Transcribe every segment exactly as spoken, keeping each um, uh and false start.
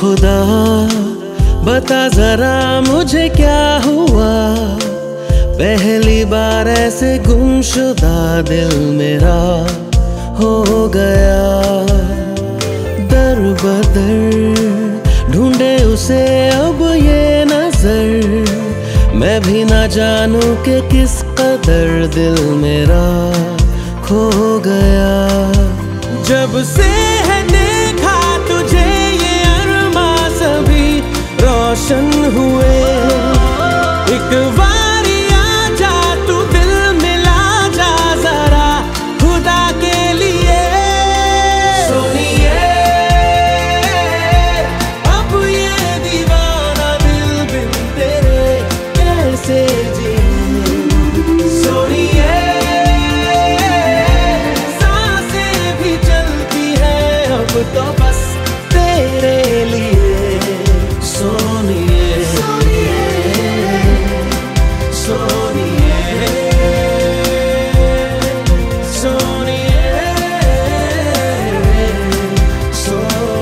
खुदा बता जरा मुझे क्या हुआ, पहली बार ऐसे गुमशुदा दिल मेरा हो गया। दर बदर ढूंढे उसे अब ये नजर, मैं भी ना जानूं कि किस कदर दिल मेरा खो गया। जब से है देखा तुझे ये अरमा सभी रोशन हुए, एक बारी आजा तू दिल मिला जा जरा खुदा के लिए। सुनिए अब ये दीवाना दिल बिन तेरे कैसे जी। सुनिए तो बस तेरे लिए सोनिए सोनिए सोनिए सोनिए सोनिए।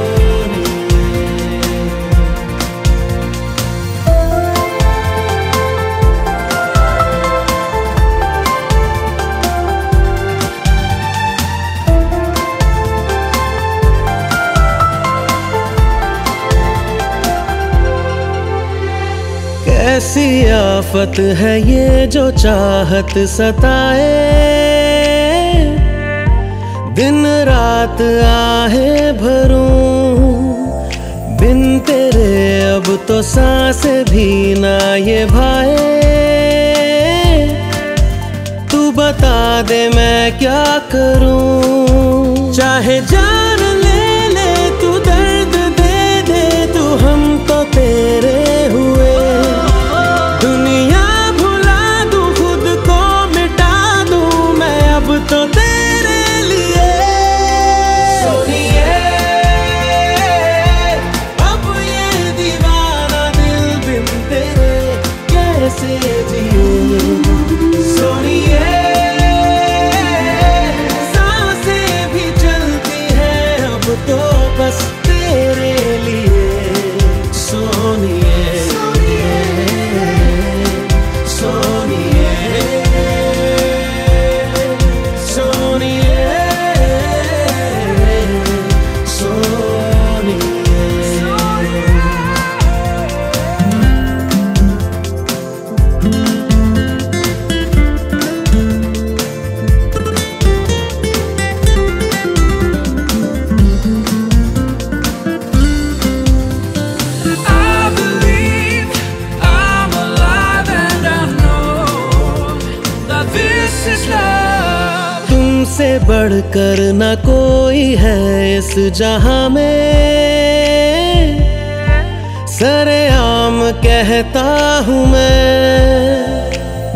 कैसी आफत है ये जो चाहत सताए, दिन रात आहे भरूं बिन तेरे, अब तो सांस भी ना ये भाए। तू बता दे मैं क्या करूं, चाहे जान ले ले तू दर्द दे दे तू, हम तो तेरे हुए। तो तेरे लिए सोनिए, अब ये दीवाना दिल बिन तेरे कैसे जिए। सोनिए सांसें भी चलती हैं अब तो बस तेरे लिए। सोनिए सोनिए सोनिए बढ़कर ना कोई है इस जहां में, सरेआम कहता हूँ मैं।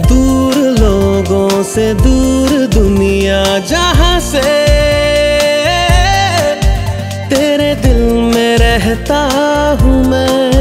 दूर लोगों से दूर दुनिया जहां से, तेरे दिल में रहता हूँ मैं।